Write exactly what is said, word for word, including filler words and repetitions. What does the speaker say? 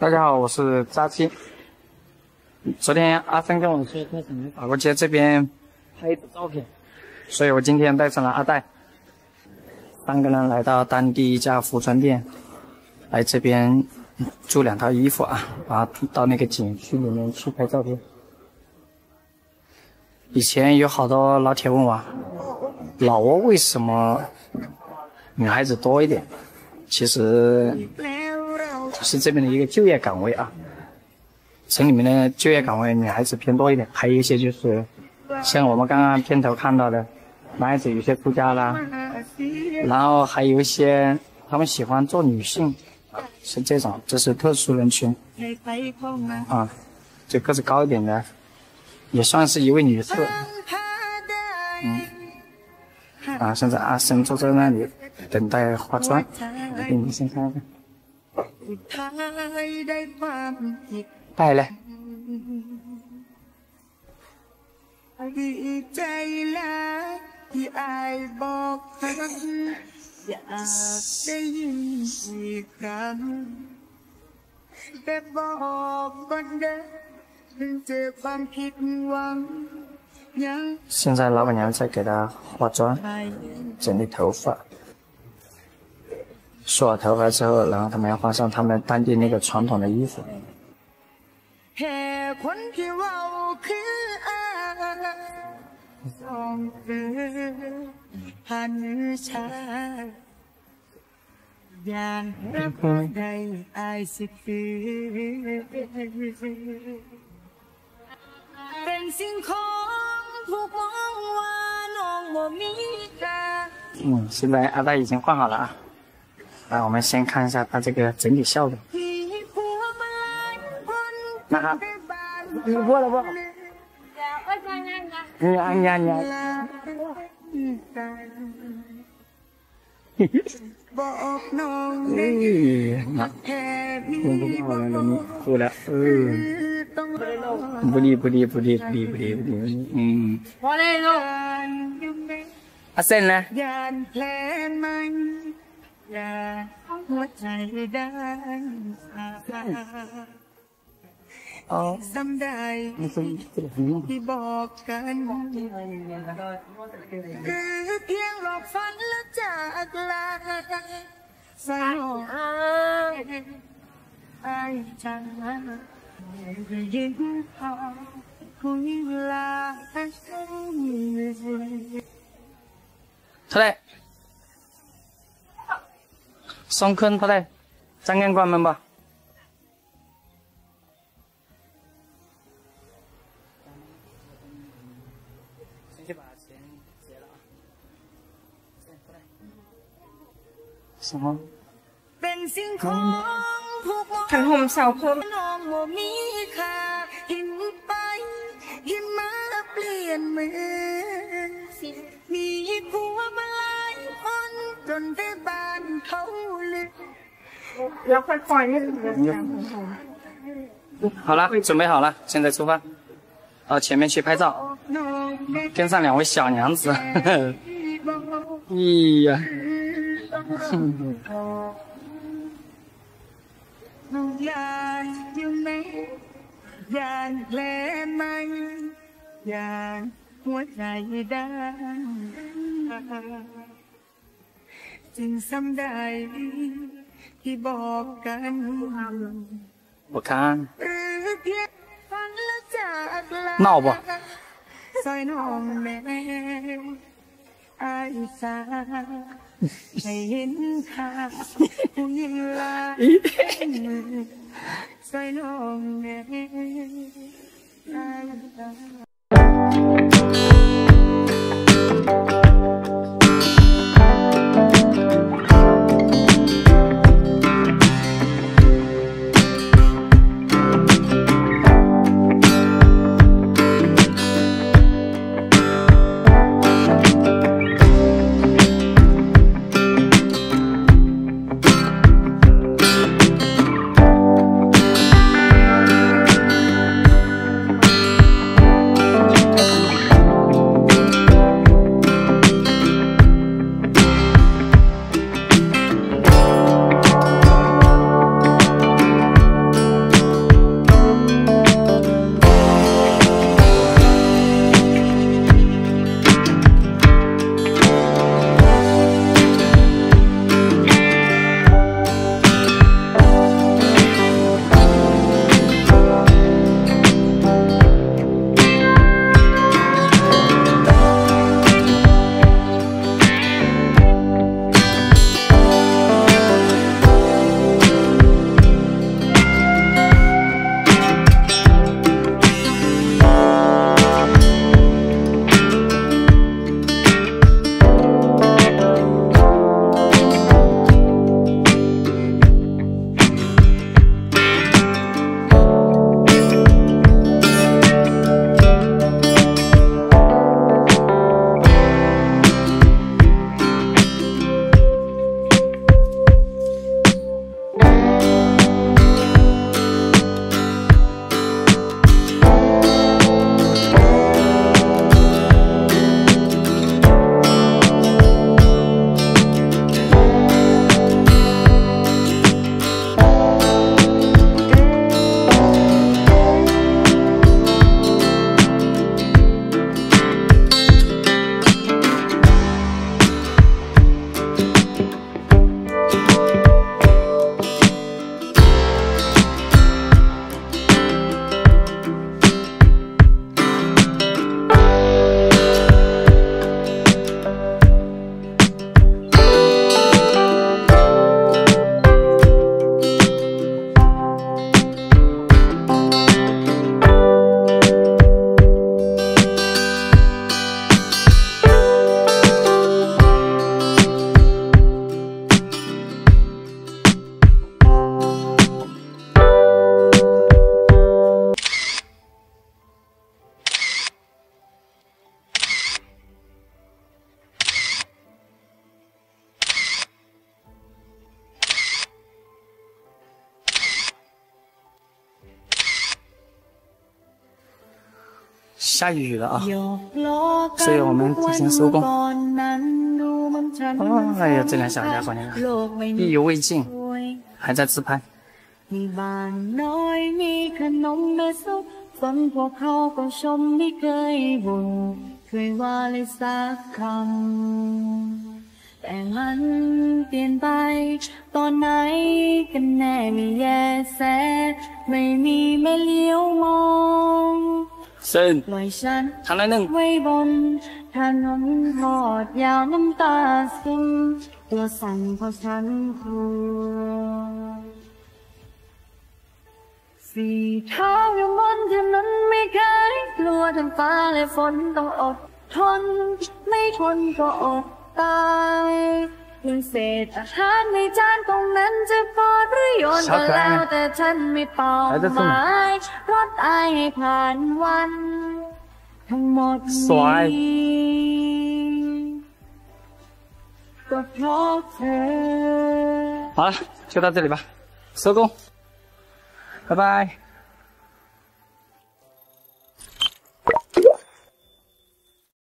大家好，我是扎七。昨天阿森跟我说他想来法国街这边拍一组照片，所以我今天带上了阿戴，三个人来到当地一家服装店，来这边租两套衣服啊，然后到那个景区里面去拍照片。以前有好多老铁问我，老挝为什么女孩子多一点？其实是这边的一个就业岗位啊，城里面的就业岗位女孩子偏多一点，还有一些就是像我们刚刚片头看到的，男孩子有些出家啦，然后还有一些他们喜欢做女性，是这种，这是特殊人群啊，就个子高一点的，也算是一位女士。嗯，啊，现在阿森坐在那里等待化妆，我给你们先看看。 ไปเลยดีใจแล้วที่อายบอกเธออยากได้ยินอีกครั้งแต่บอกกันเด้อถึงเจ็บบ้างผิดหวังยัง现在老板娘在给她化妆，整理头发。 梳好头发之后，然后他们要换上他们当地那个传统的衣服。嗯，现在阿戴已经换好了啊。 来，我们先看一下它这个整体效果。那好，你过来不？你呀你呀你呀！嘿嘿。哎，那，不过来了，你过来，嗯。不离不离不离不离不离不离，嗯。阿森呢？ 出来。 松坤，他来，咱赶关门吧。先去把钱结了啊。什么？ทั้งห่มเสาพรม好了，准备好了，现在出发，到前面去拍照，跟上两位小娘子。咦呀！我看，闹不？下雨了啊，所以我们进行收工。哦，哎呀，这两小家伙，你看，意犹未尽，还在自拍。 แต่มันเปลี่ยนไปตอนไหนกันแน่ไม่แย่สักคำเธอยังคงเป็นเธออยู่หรือเปล่า ปล่อยฉันทางนั้นหนึ่งไว้บนถนนหอดยาวน้ำตาซึมตัวสั่นเพราะฉันกลัวสีเท้าอยู่บนถนนไม่กล้าให้กลัวทำฟ้าและฝนต้องอดทนไม่ทนก็อด 好了，就到这里吧，收工，拜拜。